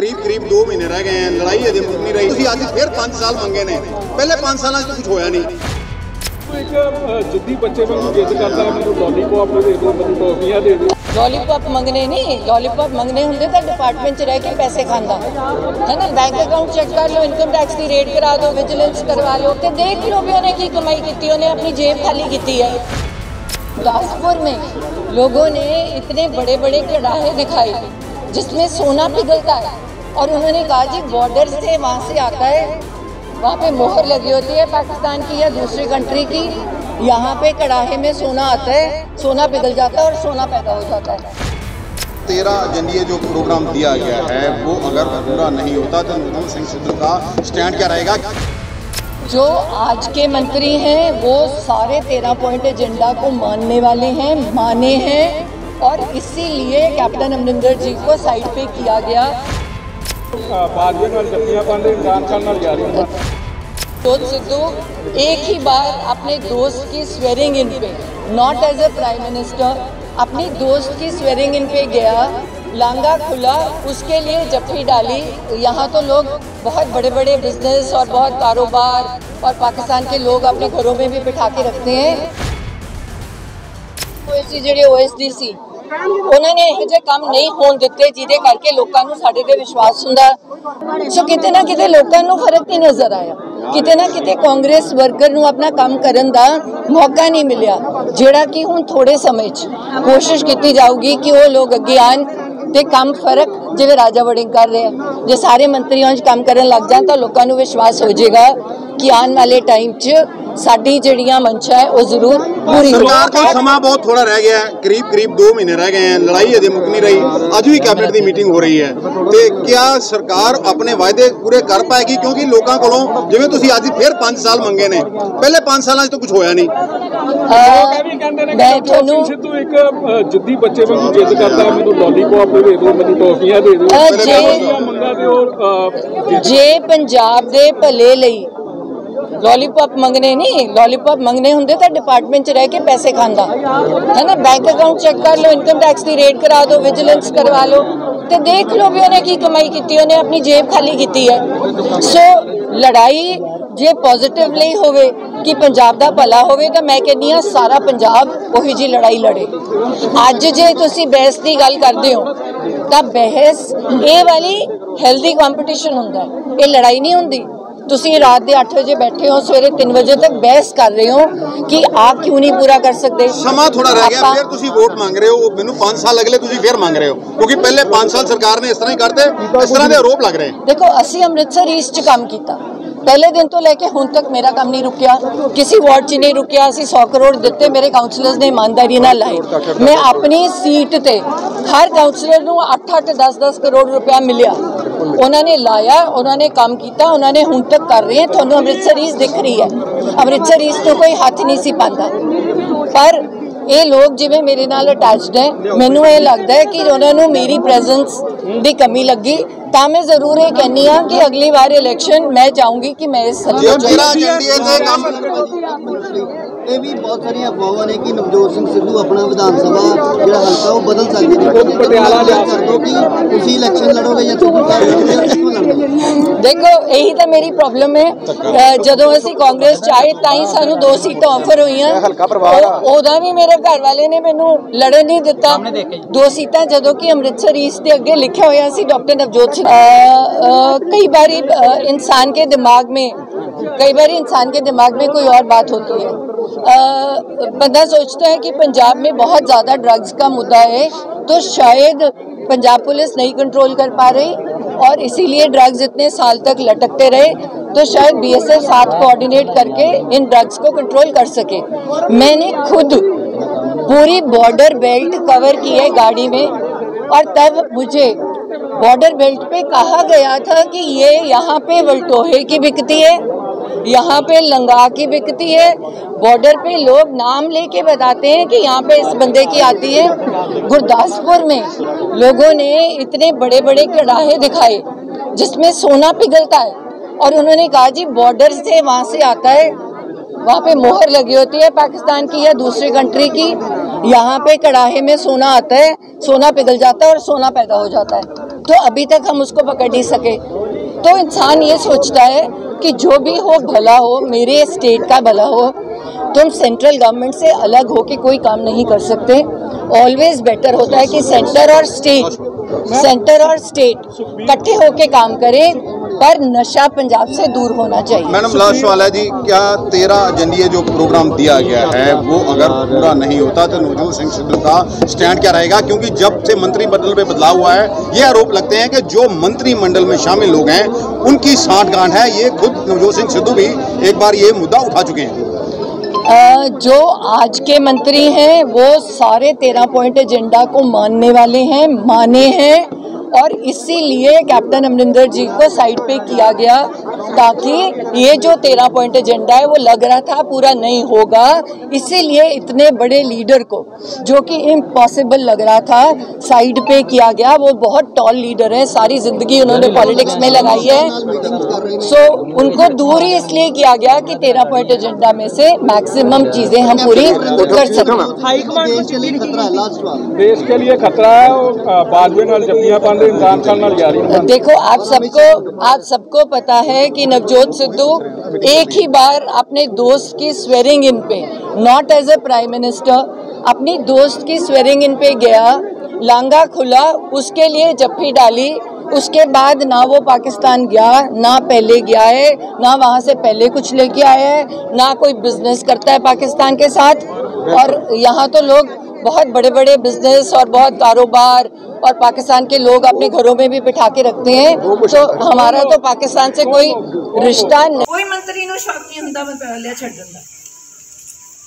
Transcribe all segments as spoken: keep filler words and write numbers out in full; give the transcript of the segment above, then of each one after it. करीब करीब दो महीने रह गए हैं, लड़ाई अजे मुक नहीं रही। तुसीं अज फिर पांच साल मंगे ने, पहले पांच साल कुछ होया नहीं। एक जिद्दी बच्चे मैं जिद करता मैं लॉलीपॉप दे दो, मैं टॉफियां दे दो। लॉलीपॉप मंगने नहीं, लॉलीपॉप मंगने होंगे तो डिपार्टमेंट च रह के पैसे खांदा है ना। बैंक अकाउंट चेक कर लो, इनकम टैक्स की रेट करा दो, विजिलेंस करवा लो, तो देख लो भी उन्हें की कमाई की, उन्हें अपनी जेब खाली की है। गुरदासपुर में लोगों ने इतने बड़े बड़े कड़ाहे दिखाए जिसमें सोना पिघलता है, और उन्होंने कहा जी बॉर्डर से वहाँ से आता है, वहाँ पे मोहर लगी होती है पाकिस्तान की या दूसरी कंट्री की, यहाँ पे कड़ाहे में सोना आता है, सोना पिघल जाता है और सोना पैदा हो जाता है। तेरह जनवरी जो प्रोग्राम दिया गया है वो अगर पूरा नहीं होता तो नवजोत सिंह सिद्धू का स्टैंड क्या रहेगा? जो आज के मंत्री हैं वो सारे तेरह पॉइंट एजेंडा को मानने वाले हैं, माने हैं, और इसीलिए कैप्टन अमरिंदर जी को साइड पे किया गया। नवजोत सिद्धू एक ही बार अपने दोस्त की स्वेरिंग इन पे, not as a prime minister, अपनी दोस्त की स्वेरिंग इन पे गया, लांगा खुला, उसके लिए जफ्फी डाली। यहाँ तो लोग बहुत बड़े बड़े बिजनेस और बहुत कारोबार और पाकिस्तान के लोग अपने घरों में भी बिठा के रखते हैं। ਜਿਹੜੇ ओएसडी ਸੀ ਉਹਨਾਂ ਨੇ ਇਹ ਜੇ ਕੰਮ ਨਹੀਂ ਹੋਣ ਦਿੱਤੇ ਜਿਹਦੇ ਕਰਕੇ ਲੋਕਾਂ ਨੂੰ ਸਾਡੇ ਤੇ ਵਿਸ਼ਵਾਸ ਹੁੰਦਾ। ਸੋ ਕਿਤੇ ਨਾ ਕਿਤੇ ਲੋਕਾਂ ਨੂੰ ਫਰਕ ਨਹੀਂ ਨਜ਼ਰ ਆਇਆ, ਕਿਤੇ ਨਾ ਕਿਤੇ ਕਾਂਗਰਸ ਵਰਕਰ ਨੂੰ ਆਪਣਾ ਕੰਮ ਕਰਨ ਦਾ ਮੌਕਾ ਨਹੀਂ ਮਿਲਿਆ, ਜਿਹੜਾ ਕਿ ਹੁਣ ਥੋੜੇ ਸਮੇਂ 'ਚ ਕੋਸ਼ਿਸ਼ ਕੀਤੀ ਜਾਊਗੀ ਕਿ ਉਹ ਲੋਕ ਅੱਗੇ ਆਣ ਤੇ ਕੰਮ ਫਰਕ ਜਿਵੇਂ ਰਾਜਾ ਵੜਿੰਗ ਕਰ ਰਹੇ ਆ। ਜੇ ਸਾਰੇ ਮੰਤਰੀਆਂ 'ਚ ਕੰਮ ਕਰਨ ਲੱਗ ਜਾਣ ਤਾਂ ਲੋਕਾਂ ਨੂੰ ਵਿਸ਼ਵਾਸ ਹੋ ਜਾਏਗਾ ਕਿ ਆਉਣ ਵਾਲੇ टाइम 'ਚ साड़ी जड़ियां मंशा है वो जरूर पूरी। सरकार का समा बहुत थोड़ा रह गया है, करीब करीब दो महीने रह गए हैं, लड़ाई अजे मुक नहीं रही, अज भी कैबिनेट की मीटिंग हो रही है, तो क्या सरकार अपने वायदे पूरे कर पाएगी? क्योंकि लोगों को जिवें तुसीं अज फिर पांच साल मंगे ने, पहले पांच साल तो कुछ होया नहीं। जिद्दी बच्चे मैं जिद करता मैं लॉलीपॉप दे दो, मैं टॉफियां दे दो। जे पंजाब के भले लई लॉलीपॉप मंगने नहीं, लॉलीपॉप मंगने होंगे तो डिपार्टमेंट च रह के पैसे खांदा है ना। बैंक अकाउंट चेक कर लो, इनकम टैक्स की रेट करा दो, विजिलेंस करवा लो, तो देख लो भी उन्हें की कमाई की, उन्हें अपनी जेब खाली की है। सो लड़ाई जे पॉजिटिवली होवे कि पंजाब दा भला होवे तो मैं कहनी हाँ सारा पंजाब ओही जी लड़ाई लड़े। अज जे तुसीं बहस की गल करदे हो तो बहस ये वाली हेल्दी कॉम्पीटिशन हुंदा है, ये लड़ाई नहीं हुंदी। तुसी रात के आठ बजे बैठे हो, सवेरे तीन बजे तक बहस कर रहे हो कि आप क्यों नहीं पूरा कर सकते। समा थोड़ा रह गया, फिर तुसी वोट मांग रहे हो, मैनू पांच साल अगले तुसी फिर मांग रहे हो, क्योंकि पहले पांच साल सरकार ने इस तरह ही करते, इस तरह के आरोप लग रहे हैं। देखो असी अमृतसर ईस्ट काम किया, पहले दिन तो लैके हुण तक मेरा काम नहीं रुकिया, किसी वार्ड च नहीं रुकिया। असी सौ करोड़ दिते, मेरे काउंसलर्स ने ईमानदारी नाल लाए, मैं अपनी सीट ते हर काउंसलर नूं अठ अठ दस दस करोड़ रुपया मिलिया, उन्होंने लाया, उन्होंने काम किया, उन्होंने हुण तक कर रहे हैं। तुहानूं अमृतसर ईस्ट दिख रही है, अमृतसर ईस्ट तो कोई हथ नहीं सी पांदा, पर ये लोग जिवें मेरे नाल अटैचड है, मैनूं ये लगता है कि उन्होंने मेरी प्रेजेंस दी कमी लगी। ਤਾਂ ਮੈਂ ਜ਼ਰੂਰ ਇਹ ਕਹਿੰਨੀ ਆ ਕਿ ਅਗਲੀ ਵਾਰ ਇਲੈਕਸ਼ਨ ਮੈਂ ਚਾਹੂੰਗੀ ਕਿ ਮੈਂ ਇਸ ਸਰਕਾਰ ਚ। ਇਹ ਵੀ ਬਹੁਤ ਸਾਰੀਆਂ ਅਫਵਾਹਾਂ ਨੇ ਕਿ ਨਵਜੋਤ ਸਿੰਘ ਸਿੱਧੂ ਆਪਣਾ ਵਿਧਾਨ ਸਭਾ ਜਿਹੜਾ ਹਲਕਾ ਉਹ ਬਦਲ ਸਕਦੇ ਨੇ, ਪਟਿਆਲਾ ਜਾ ਸਕਦੇ ਕਿ ਤੁਸੀਂ ਇਲੈਕਸ਼ਨ ਲੜੋਗੇ ਜਾਂ ਤੁਸੀਂ। ਦੇਖੋ ਇਹੀ ਤਾਂ ਮੇਰੀ ਪ੍ਰੋਬਲਮ ਹੈ, ਜਦੋਂ ਅਸੀਂ ਕਾਂਗਰਸ ਚ ਆਏ ਤਾਂ ਹੀ ਸਾਨੂੰ ਦੋ ਸੀਟਾਂ ਆਫਰ ਹੋਈਆਂ, ਉਹਦਾ ਵੀ ਮੇਰੇ ਘਰ ਵਾਲੇ ਨੇ ਮੈਨੂੰ ਲੜਨ ਨਹੀਂ ਦਿੱਤਾ ਦੋ ਸੀਟਾਂ, ਜਦੋਂ ਕਿ ਅੰਮ੍ਰਿਤਸਰ ਈਸਟ ਦੇ ਅੱਗੇ ਲਿਖਿਆ ਹੋਇਆ ਸੀ ਡਾਕਟਰ ਨਵਜੋਤ ਸਿੰਘ। ਕਈ ਵਾਰੀ ਇਨਸਾਨ ਕੇ ਦਿਮਾਗ ਮੇਂ कई बार इंसान के दिमाग में कोई और बात होती है। बंदा सोचता है कि पंजाब में बहुत ज़्यादा ड्रग्स का मुद्दा है, तो शायद पंजाब पुलिस नहीं कंट्रोल कर पा रही और इसीलिए ड्रग्स इतने साल तक लटकते रहे, तो शायद बीएसएफ साथ कोऑर्डिनेट करके इन ड्रग्स को कंट्रोल कर सके। मैंने खुद पूरी बॉर्डर बेल्ट कवर की है गाड़ी में, और तब मुझे बॉर्डर बेल्ट पे कहा गया था कि ये यहाँ पे वलटोहे की बिकती है, यहाँ पे लंगा की बिकती है, बॉर्डर पे लोग नाम लेके बताते हैं कि यहाँ पे इस बंदे की आती है। गुरदासपुर में लोगों ने इतने बड़े बड़े कड़ाहे दिखाए जिसमें सोना पिघलता है, और उन्होंने कहा जी बॉर्डर से वहाँ से आता है, वहाँ पे मोहर लगी होती है पाकिस्तान की या दूसरी कंट्री की, यहाँ पे कड़ाहे में सोना आता है, सोना पिघल जाता है और सोना पैदा हो जाता है। तो अभी तक हम उसको पकड़ नहीं सके। तो इंसान ये सोचता है कि जो भी हो भला हो, मेरे स्टेट का भला हो, तुम सेंट्रल गवर्नमेंट से अलग होके कोई काम नहीं कर सकते। ऑलवेज बेटर होता है कि सेंटर और स्टेट सेंटर और स्टेट इकट्ठे होके काम करें, पर नशा पंजाब से दूर होना चाहिए। मैडम लाशवाला जी, क्या तेरह एजेंडे जो प्रोग्राम दिया गया है वो अगर पूरा नहीं होता तो नवजोत सिंह सिद्धू का स्टैंड क्या रहेगा? क्योंकि जब से मंत्रिमंडल में बदलाव हुआ है ये आरोप लगते हैं कि जो मंत्रिमंडल में शामिल लोग हैं उनकी सांठगांठ है। ये खुद नवजोत सिंह सिद्धू भी एक बार ये मुद्दा उठा चुके हैं। जो आज के मंत्री हैं वो सारे तेरह पॉइंट एजेंडा को मानने वाले हैं, माने हैं, और इसीलिए कैप्टन अमरिंदर जी को साइड पे किया गया ताकि ये जो तेरह पॉइंट एजेंडा है वो लग रहा था पूरा नहीं होगा। इसीलिए इतने बड़े लीडर को, जो कि इम्पॉसिबल लग रहा था, साइड पे किया गया। वो बहुत टॉल लीडर है, सारी जिंदगी उन्होंने पॉलिटिक्स में लगाई है, सो उनको दूर ही इसलिए किया गया कि तेरह पॉइंट एजेंडा में से मैक्सिमम चीजें हम पूरी कर सकें। देश के लिए खतरा है और देखो, आप सबको आप सबको पता है कि नवजोत सिद्धू एक ही बार अपने दोस्त की स्वेरिंग इन पे, not as a prime minister, अपनी दोस्त की स्वेरिंग इन पे गया, लांगा खुला, उसके लिए जफ्फी डाली। उसके बाद ना वो पाकिस्तान गया, ना पहले गया है, ना वहाँ से पहले कुछ लेके आया है, ना कोई बिजनेस करता है पाकिस्तान के साथ। और यहाँ तो लोग बहुत बड़े बड़े बिजनेस और बहुत कारोबार और पाकिस्तान के लोग अपने घरों में भी बिठा के रखते हैं, तो हमारा तो पाकिस्तान से कोई रिश्ता नहीं। कोई मंत्री नु शौक नहीं हुंदा मंत्रालय छड्डन दा,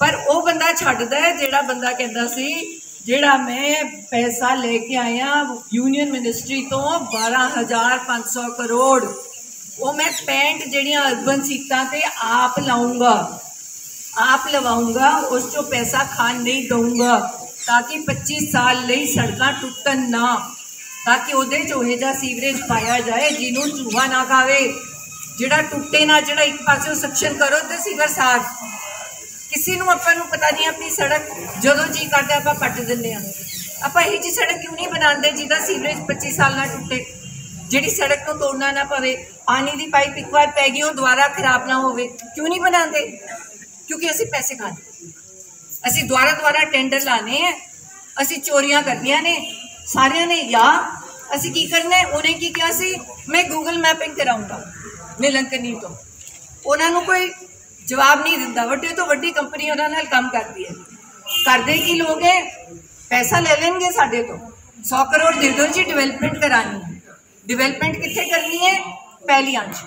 पर वो बंदा छड्डदा है जेड़ा बंदा कहंदा सी जेड़ा मैं पैसा लेके आया यूनियन मिनिस्ट्री तो बारह हज़ार पाँच सौ करोड़, वो मैं पैंट जेड़ियां अर्बन सीटां ते आप लाऊंगा, आप लवाऊंगा, उस चो पैसा खान नहीं दूंगा, ताकि पच्चीस साल ਲਈ सड़क टुटन ना, ताकि ਉਹਦੇ ਚੋਹੇ ਦਾ ਸੀਵਰੇਜ ਪਾਇਆ ਜਾਏ ਜਿਹਨੂੰ ਚੂਹਾ ਨਾ ਖਾਵੇ, ਜਿਹੜਾ ਟੁੱਟੇ ਨਾ, ਜਿਹੜਾ ਇੱਕ ਪਾਸੇ ਸੈਕਸ਼ਨ ਕਰੋ ਤੇ ਸੀਵਰ ਸਾਫ। ਕਿਸੇ ਨੂੰ ਆਪਾਂ ਨੂੰ ਪਤਾ ਨਹੀਂ, ਆਪਣੀ ਸੜਕ ਜਦੋਂ ਜੀ ਕਰਦਾ ਆਪਾਂ ਪੱਟ ਦਿੰਦੇ ਆ। ਆਪਾਂ ਇਹ ਜੀ ਸੜਕ ਕਿਉਂ ਨਹੀਂ ਬਣਾਉਂਦੇ ਜਿਹਦਾ ਸੀਵਰੇਜ पच्चीस साल ਨਾ ਟੁੱਟੇ, ਜਿਹੜੀ ਸੜਕ ਨੂੰ ਤੋੜਨਾ ਨਾ ਪਵੇ, ਪਾਣੀ ਦੀ ਪਾਈਪ ਇੱਕ ਵਾਰ ਪੈ ਗਈ ਉਹ ਦੁਬਾਰਾ ਖਰਾਬ ਨਾ ਹੋਵੇ। ਕਿਉਂ ਨਹੀਂ ਬਣਾਉਂਦੇ? ਕਿਉਂਕਿ ਅਸੀਂ ਪੈਸੇ ਖਾਂਦੇ, ਅਸੀਂ ਦੁਆਰਾ ਦੁਆਰਾ ਟੈਂਡਰ ਲਾਣੇ ਹੈ, ਅਸੀਂ ਚੋਰੀਆਂ ਕਰਨੀਆਂ ਨੇ ਸਾਰਿਆਂ ਨੇ। ਜਾਂ ਅਸੀਂ ਕੀ ਕਰਨਾ? ਉਹਨੇ ਕੀ ਕਿਹਾ ਸੀ, ਮੈਂ ਗੂਗਲ ਮੈਪਿੰਗ ਕਰਾਉਂਗਾ ਨੀਲੰਕਨੀ ਤੋਂ। ਉਹਨਾਂ ਨੂੰ ਕੋਈ ਜਵਾਬ ਨਹੀਂ ਦਿੰਦਾ, ਵੱਡੇ ਤੋਂ ਵੱਡੀ ਕੰਪਨੀ ਉਹਨਾਂ ਨਾਲ ਕੰਮ ਕਰਦੀ ਹੈ। ਕਰਦੇ ਕੀ ਲੋਕ ਹੈ? ਪੈਸਾ ਲੈ ਲੈਣਗੇ ਸਾਡੇ ਤੋਂ, सौ ਕਰੋੜ ਦੇ ਦਿਓ ਜੀ, ਡਿਵੈਲਪਮੈਂਟ ਕਰਾਣੀ ਹੈ। ਡਿਵੈਲਪਮੈਂਟ ਕਿੱਥੇ ਕਰਨੀ ਹੈ? ਪਹਿਲੀਆਂ 'ਚ,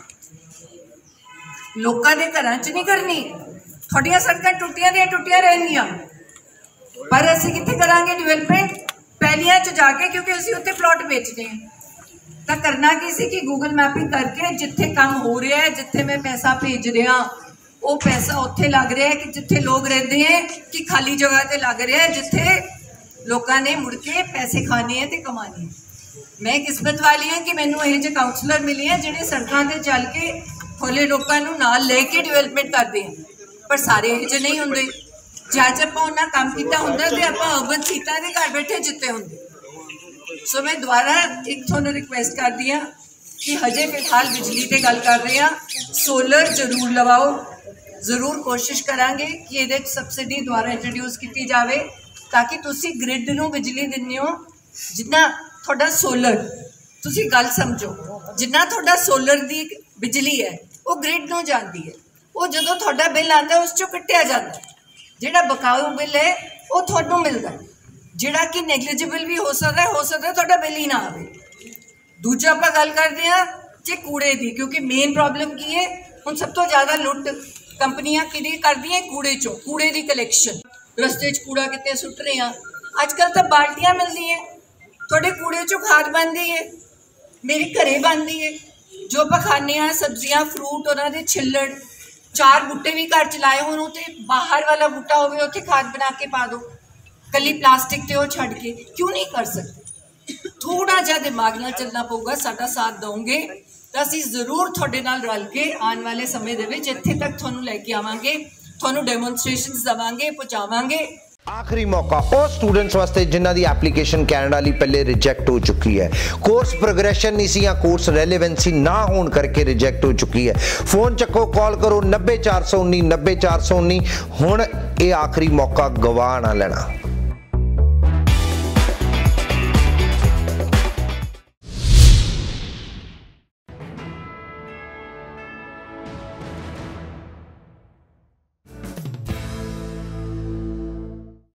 ਲੋਕਾਂ ਦੇ ਘਰਾਂ 'ਚ ਨਹੀਂ ਕਰਨੀ। थोड़िया सड़क टुटिया दिया टुटिया रहनिया, पर असं कितने करा डिवेलपमेंट पहलिया च जाके, क्योंकि असं उत्ते प्लॉट बेचने हैं। तो करना की सी कि गूगल मैपिंग करके जिथे काम हो रहा है, जिथे मैं पैसा भेज रहा, वो पैसा उत्थे लग रहा है कि जिथे लोग रहते हैं, कि खाली जगह पर लग रहा है जिथे लोगों ने मुड़ के पैसे खाने हैं तो कमाने हैं। मैं किस्मत वाली हाँ कि मैनू ये जो काउंसलर मिले हैं जिन्हें सड़कों पर चल के खोले लोगों नाल लेके डिवेलपमेंट करते हैं, पर सारे यह जो नहीं होंगे। जज आप काम किया होंगे तो आप अर्बन सीटा के घर बैठे जिते होंगे। सो मैं दोबारा एक थोड़ा रिक्वेस्ट करती हाँ कि हजे फिलहाल बिजली पर गल कर रहे हैं, सोलर जरूर लवाओ, जरूर कोशिश करांगे कि ये सबसिडी द्वारा इंट्रोड्यूस की जाए, ताकि तुम ग्रिड में बिजली दिने हो जिन्ना थोड़ा सोलर, तुम गल समझो, जिन्ना थोड़ा सोलर की बिजली है वो ग्रिड में जाती है, वो जो थोड़ा बिल आता है उस चो कटिया जाता है, जोड़ा बकाऊ बिल है वो थोड़ू मिलता है, जोड़ा कि नैगलीजिबल भी हो सकता है, हो सकता है थोड़ा बिल ही ना आए। दूजा आप गल करते हैं जी कूड़े की, क्योंकि मेन प्रॉब्लम की है हम सब तो ज़्यादा लुट कंपनियां कि कर दी कूड़े चो, कूड़े की कलैक्शन, रस्ते कूड़ा कितने सुट रहे हैं। अजकल तो बाल्टियां मिलती हैं, थोड़े कूड़े चो खाद बनती है, मेरे घर बनती है, जो आप खाने सब्जियां फ्रूट उन्होंने छिलड़ चार बूटे भी घर च लाए हो, बाहर वाला बूटा होवे उत्थे खाद बना के पा दो, कली प्लास्टिक ते वो छड़ के क्यों नहीं कर सकते? थोड़ा जिहा दिमाग नाल चलना पऊगा। साडा साथ दोगे तो असीं जरूर तुहाडे नाल रल के आने वाले समय दे विच इत्थे तक तुहानूं लैके आवांगे, तुहानूं डेमोनस्ट्रेशनस देवांगे, पहुंचावांगे। आखिरी मौका उस स्टूडेंट्स वास्ते जिन्हां दी एप्लीकेशन कैनेडा लई पहले रिजेक्ट हो चुकी है, कोर्स प्रोग्रेशन नहीं सी या कोर्स रेलेवेंसी ना होने करके रिजेक्ट हो चुकी है। फोन चको, कॉल करो नब्बे चार सौ उन्नी नब्बे चार सौ उन्नी। हुण ये आखिरी मौका गवा ना लेना।